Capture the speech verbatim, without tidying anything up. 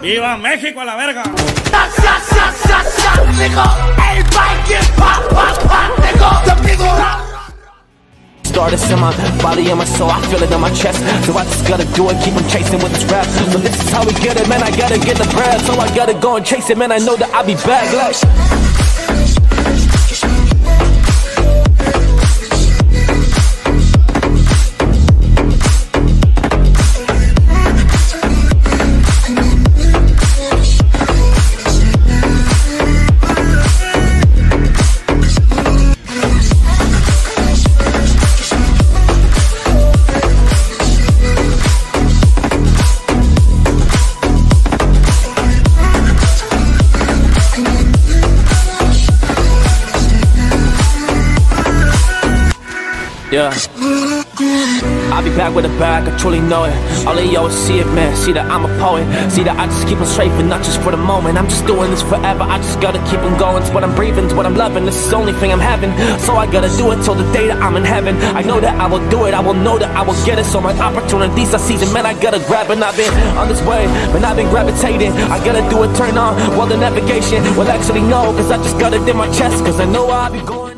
¡Viva México a la verga! Artists in my body and my soul, I feel it in my chest. So I just gotta do it, keep on chasing with this rap. So this is how we get it, man, I gotta get the bread. So I gotta go and chase it, man, I know that I'll be back. Yeah. I'll be back with a bag, I truly know it. All of y'all see it, man, see that I'm a poet. See that I just keep on strafing, not just for the moment. I'm just doing this forever, I just gotta keep on going. It's what I'm breathing, it's what I'm loving, this is the only thing I'm having. So I gotta do it till the day that I'm in heaven. I know that I will do it, I will know that I will get it. So my opportunities I see them, man, I gotta grab it. I've been on this way, but I've been gravitating. I gotta do it, turn on, well the navigation. Well actually no, cause I just gotta dip my chest, cause I know I'll be going.